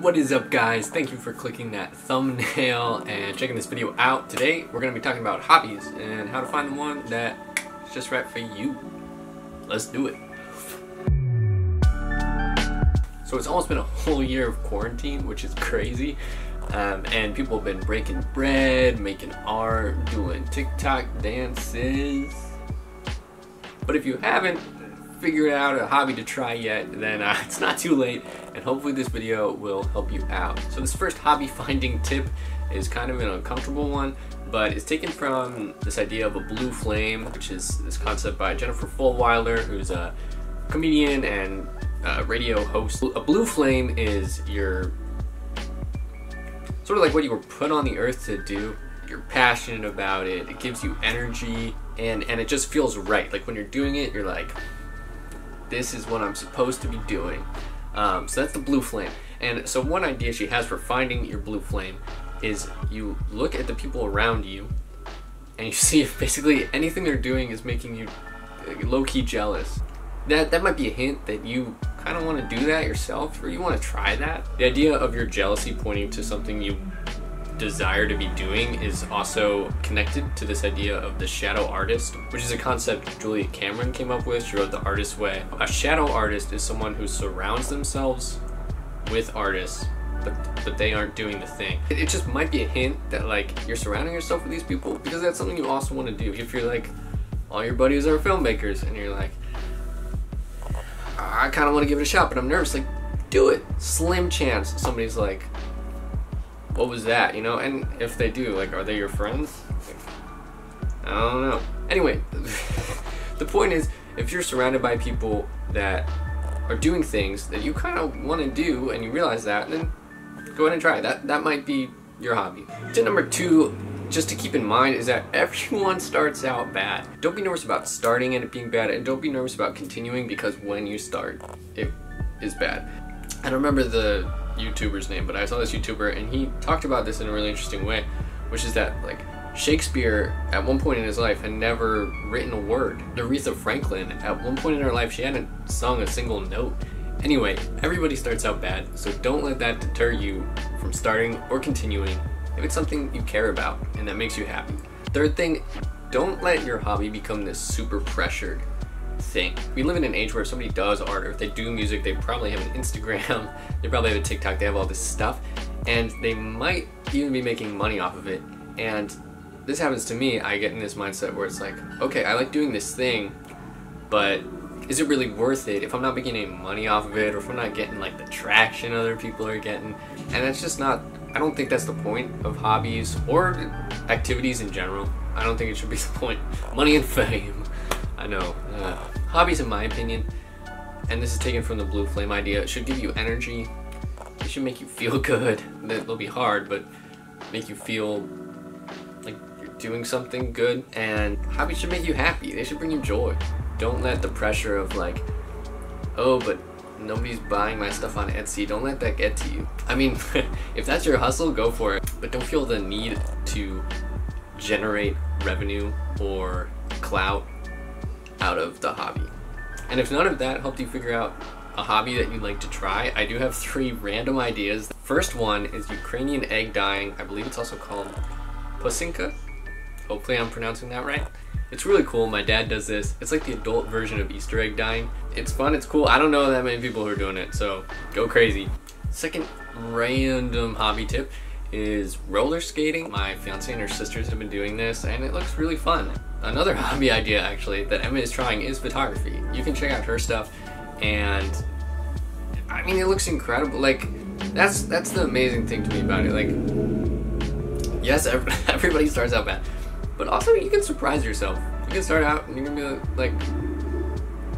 What is up, guys? Thank you for clicking that thumbnail and checking this video out. Today we're going to be talking about hobbies and how to find the one that's just right for you. Let's do it. So it's almost been a whole year of quarantine, which is crazy. And people have been breaking bread, making art, doing TikTok dances. But if you haven't figured out a hobby to try yet, then it's not too late, and hopefully this video will help you out. So this first hobby finding tip is kind of an uncomfortable one, but it's taken from this idea of a blue flame, which is this concept by Jennifer Fulwiler, who's a comedian and radio host. A blue flame is your sort of like what you were put on the earth to do. You're passionate about it, it gives you energy, and it just feels right. Like when you're doing it, you're like, this is what I'm supposed to be doing. So that's the blue flame. And so one idea she has for finding your blue flame is you look at the people around you and you see if basically anything they're doing is making you low-key jealous. That might be a hint that you kind of want to do that yourself, or you want to try that. The idea of your jealousy pointing to something you desire to be doing is also connected to this idea of the shadow artist, which is a concept Julia Cameron came up with. She wrote The Artist's Way. A shadow artist is someone who surrounds themselves with artists, but they aren't doing the thing. It just might be a hint that like you're surrounding yourself with these people because that's something you also want to do. If you're like, all your buddies are filmmakers and you're like, I kind of want to give it a shot, but I'm nervous, like, do it. Slim chance somebody's like, what was that, you know? And if they do, like, are they your friends? Like, I don't know. Anyway, the point is, if you're surrounded by people that are doing things that you kind of want to do and you realize that, then go ahead and try it. That might be your hobby. Tip number two, just to keep in mind, is that everyone starts out bad. Don't be nervous about starting and it being bad, and don't be nervous about continuing, because when you start, it is bad. I don't remember the YouTuber's name, but I saw this YouTuber and he talked about this in a really interesting way, which is that like Shakespeare at one point in his life had never written a word. Aretha Franklin at one point in her life, she hadn't sung a single note. Anyway, everybody starts out bad, so don't let that deter you from starting or continuing if it's something you care about and that makes you happy. Third thing, don't let your hobby become this super pressured thing. We live in an age where if somebody does art, or if they do music, they probably have an Instagram, they probably have a TikTok, they have all this stuff, and they might even be making money off of it. And this happens to me. I get in this mindset where it's like, okay, I like doing this thing, but is it really worth it if I'm not making any money off of it, or if I'm not getting like the traction other people are getting? And that's just not, I don't think that's the point of hobbies or activities in general. I don't think it should be the point. Money and fame, I know. Hobbies, in my opinion, and this is taken from the blue flame idea, should give you energy. It should make you feel good. They'll be hard, but make you feel like you're doing something good. And hobbies should make you happy. They should bring you joy. Don't let the pressure of like, oh, but nobody's buying my stuff on Etsy. Don't let that get to you. I mean, if that's your hustle, go for it. But don't feel the need to generate revenue or clout out of the hobby. And if none of that helped you figure out a hobby that you'd like to try, I do have three random ideas. The first one is Ukrainian egg dyeing. I believe it's also called Pysanka. Hopefully I'm pronouncing that right. It's really cool. My dad does this. It's like the adult version of Easter egg dyeing. It's fun, it's cool. I don't know that many people who are doing it, so go crazy. Second random hobby tip is roller skating. My fiance and her sisters have been doing this and it looks really fun. Another hobby idea actually that Emma is trying is photography. You can check out her stuff, and I mean, it looks incredible. Like that's the amazing thing to me about it. Like, yes, everybody starts out bad, but also you can surprise yourself. You can start out and you're gonna be like,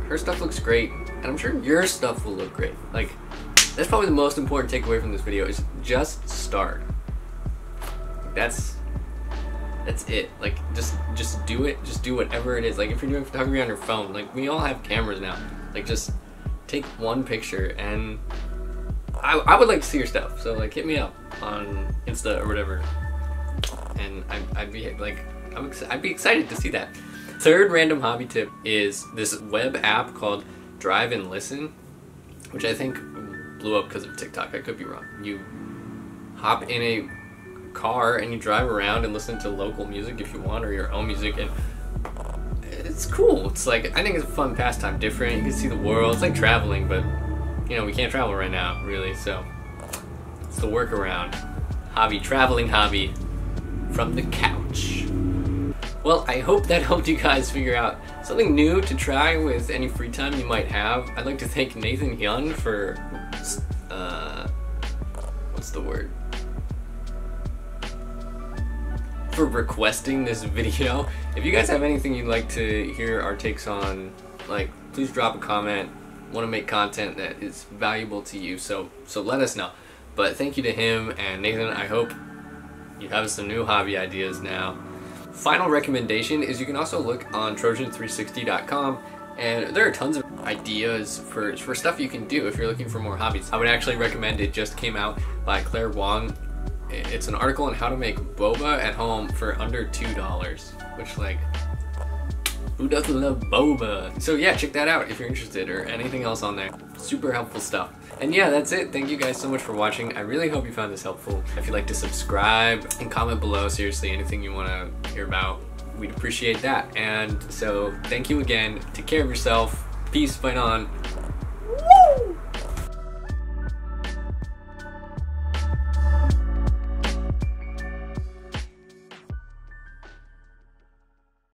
her stuff looks great, and I'm sure your stuff will look great. Like, that's probably the most important takeaway from this video, is just start. That's it. Like, just do it. Just do whatever it is. Like, if you're doing photography on your phone, like, we all have cameras now. Like, just take one picture, and I would like to see your stuff. So, like, hit me up on Insta or whatever, and I'd be like, I'd be excited to see that. Third random hobby tip is this web app called Drive and Listen, which I think blew up because of TikTok. I could be wrong. You hop in a car and you drive around and listen to local music if you want, or your own music, and it's cool. It's like, I think it's a fun pastime, different. You can see the world. It's like traveling, but you know, we can't travel right now, really, so it's the workaround. Hobby, traveling hobby from the couch. Well, I hope that helped you guys figure out something new to try with any free time you might have. I'd like to thank Nathan Hyun for, what's the word? For requesting this video. If you guys have anything you'd like to hear our takes on, like, please drop a comment. Want to make content that is valuable to you, so let us know. But thank you to him, and Nathan, I hope you have some new hobby ideas now. Final recommendation is you can also look on Trojans360.com, and there are tons of ideas for stuff you can do if you're looking for more hobbies. I would actually recommend, it just came out by Claire Wong. It's an article on how to make boba at home for under $2, which, like, who doesn't love boba? So yeah, check that out if you're interested, or anything else on there. Super helpful stuff. And yeah, that's it. Thank you guys so much for watching. I really hope you found this helpful. If you'd like to subscribe and comment below, seriously, anything you want to hear about, we'd appreciate that. And so thank you again. Take care of yourself. Peace, fight on.